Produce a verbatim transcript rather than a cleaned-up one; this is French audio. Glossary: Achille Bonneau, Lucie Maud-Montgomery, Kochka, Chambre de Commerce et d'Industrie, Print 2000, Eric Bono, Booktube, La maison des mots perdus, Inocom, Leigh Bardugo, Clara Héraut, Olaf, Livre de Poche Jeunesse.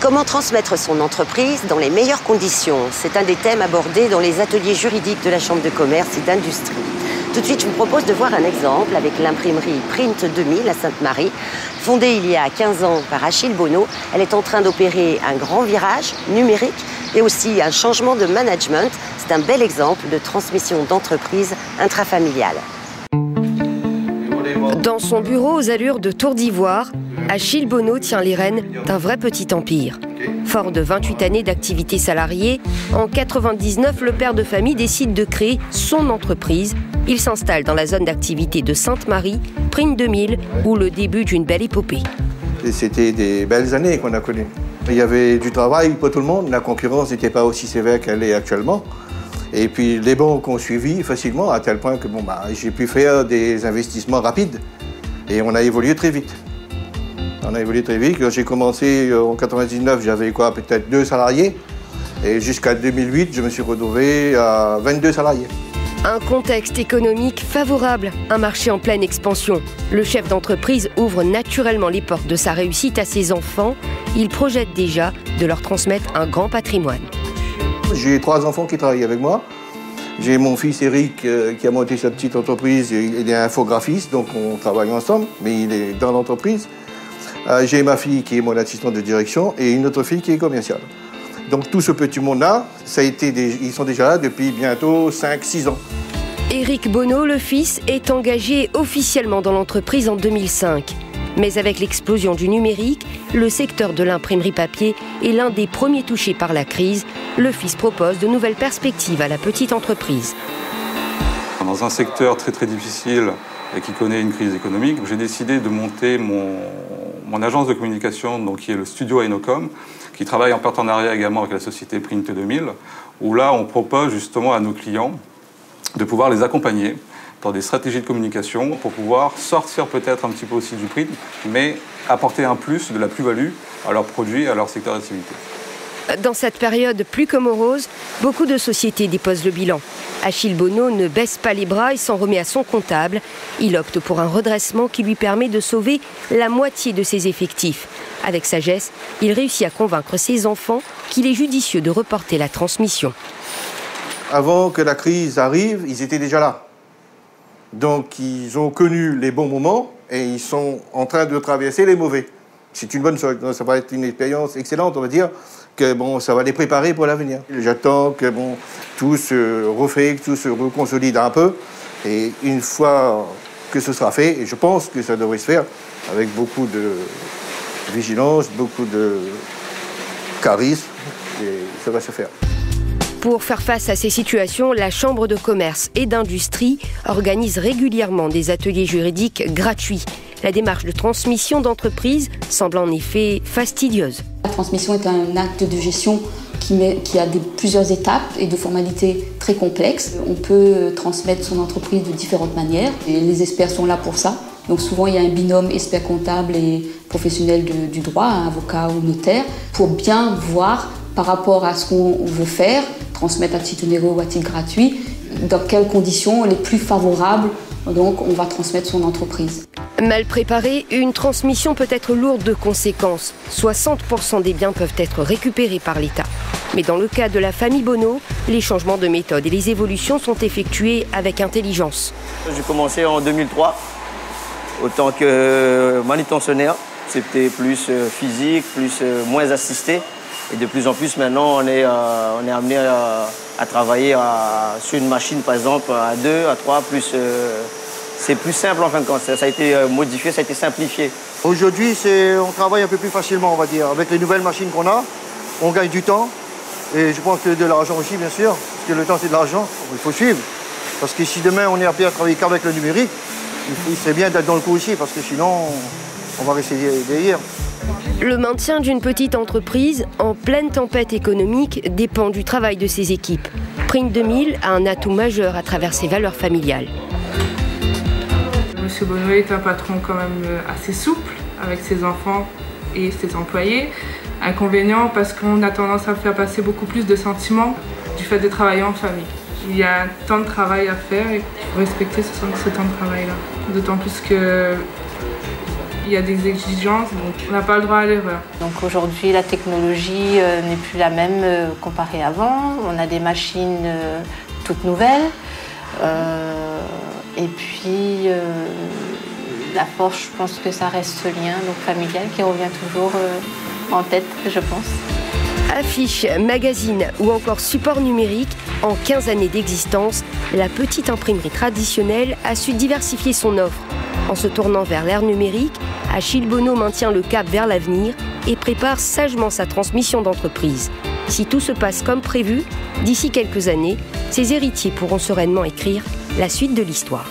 Comment transmettre son entreprise dans les meilleures conditions? C'est un des thèmes abordés dans les ateliers juridiques de la Chambre de Commerce et d'Industrie. Tout de suite, je vous propose de voir un exemple avec l'imprimerie Print deux mille à Sainte-Marie. Fondée il y a quinze ans par Achille Bonneau, elle est en train d'opérer un grand virage numérique et aussi un changement de management. C'est un bel exemple de transmission d'entreprise intrafamiliale. Dans son bureau aux allures de Tour d'Ivoire, Achille Bonneau tient les rênes d'un vrai petit empire. Fort de vingt-huit années d'activité salariée, en quatre-vingt-dix-neuf, le père de famille décide de créer son entreprise. Il s'installe dans la zone d'activité de Sainte-Marie, Print deux mille, où le début d'une belle épopée. C'était des belles années qu'on a connues. Il y avait du travail pour tout le monde, la concurrence n'était pas aussi sévère qu'elle est actuellement. Et puis les banques ont suivi facilement, à tel point que bon, bah, j'ai pu faire des investissements rapides. Et on a évolué très vite. On a évolué très vite. J'ai commencé en quatre-vingt-dix-neuf, j'avais quoi, peut-être deux salariés. Et jusqu'à deux mille huit, je me suis retrouvé à vingt-deux salariés. Un contexte économique favorable, un marché en pleine expansion. Le chef d'entreprise ouvre naturellement les portes de sa réussite à ses enfants. Il projette déjà de leur transmettre un grand patrimoine. J'ai trois enfants qui travaillent avec moi. J'ai mon fils Eric euh, qui a monté sa petite entreprise. Il est infographiste, donc on travaille ensemble, mais il est dans l'entreprise. Euh, J'ai ma fille qui est mon assistante de direction et une autre fille qui est commerciale. Donc tout ce petit monde-là, ça a été des... ils sont déjà là depuis bientôt cinq six ans. Eric Bono, le fils, est engagé officiellement dans l'entreprise en deux mille cinq. Mais avec l'explosion du numérique, le secteur de l'imprimerie papier est l'un des premiers touchés par la crise. Le fils propose de nouvelles perspectives à la petite entreprise. Dans un secteur très très difficile et qui connaît une crise économique, j'ai décidé de monter mon, mon agence de communication, donc qui est le studio Inocom, qui travaille en partenariat également avec la société Print deux mille, où là on propose justement à nos clients de pouvoir les accompagner dans des stratégies de communication pour pouvoir sortir peut-être un petit peu aussi du print, mais apporter un plus de la plus-value à leurs produits et à leur secteur d'activité. Dans cette période plus que morose, beaucoup de sociétés déposent le bilan. Achille Bonneau ne baisse pas les bras et s'en remet à son comptable. Il opte pour un redressement qui lui permet de sauver la moitié de ses effectifs. Avec sagesse, il réussit à convaincre ses enfants qu'il est judicieux de reporter la transmission. Avant que la crise arrive, ils étaient déjà là. Donc ils ont connu les bons moments et ils sont en train de traverser les mauvais. C'est une bonne chose, ça va être une expérience excellente, on va dire, que bon, ça va les préparer pour l'avenir. J'attends que bon, tout se refait, que tout se reconsolide un peu. Et une fois que ce sera fait, et je pense que ça devrait se faire, avec beaucoup de vigilance, beaucoup de charisme, et ça va se faire. Pour faire face à ces situations, la Chambre de commerce et d'industrie organise régulièrement des ateliers juridiques gratuits. La démarche de transmission d'entreprise semble en effet fastidieuse. La transmission est un acte de gestion qui, met, qui a de, plusieurs étapes et de formalités très complexes. On peut transmettre son entreprise de différentes manières et les experts sont là pour ça. Donc souvent, il y a un binôme expert comptable et professionnel de, du droit, un avocat ou notaire, pour bien voir par rapport à ce qu'on veut faire, transmettre à titre onéreux ou à titre gratuit, dans quelles conditions les plus favorables, donc on va transmettre son entreprise. Mal préparée, une transmission peut être lourde de conséquences. soixante pour cent des biens peuvent être récupérés par l'État. Mais dans le cas de la famille Bonneau, les changements de méthode et les évolutions sont effectués avec intelligence. J'ai commencé en deux mille trois, autant que manutentionnaire. C'était plus physique, plus, moins assisté. Et de plus en plus, maintenant, on est, euh, on est amené à, à travailler à, sur une machine, par exemple, à deux, à trois, plus. Euh, c'est plus simple, en fin de compte. Ça, ça a été modifié, ça a été simplifié. Aujourd'hui, on travaille un peu plus facilement, on va dire. Avec les nouvelles machines qu'on a, on gagne du temps. Et je pense que de l'argent aussi, bien sûr. Parce que le temps, c'est de l'argent. Il faut suivre. Parce que si demain, on est appelé à travailler qu'avec le numérique, c'est bien d'être dans le coup aussi, parce que sinon, on va rester derrière. Le maintien d'une petite entreprise en pleine tempête économique dépend du travail de ses équipes. Print deux mille a un atout majeur à travers ses valeurs familiales. Monsieur Bonneau est un patron quand même assez souple avec ses enfants et ses employés. Inconvénient parce qu'on a tendance à faire passer beaucoup plus de sentiments du fait de travailler en famille. Il y a un temps de travail à faire et il faut respecter ce temps de travail-là. D'autant plus que Il y a des exigences, donc on n'a pas le droit à l'erreur. Donc aujourd'hui, la technologie euh, n'est plus la même euh, comparée à avant. On a des machines euh, toutes nouvelles. Euh, et puis, euh, la force, je pense que ça reste ce lien donc familial qui revient toujours euh, en tête, je pense. Affiches, magazines ou encore supports numériques, en quinze années d'existence, la petite imprimerie traditionnelle a su diversifier son offre. En se tournant vers l'ère numérique, Achille Bonneau maintient le cap vers l'avenir et prépare sagement sa transmission d'entreprise. Si tout se passe comme prévu, d'ici quelques années, ses héritiers pourront sereinement écrire la suite de l'histoire.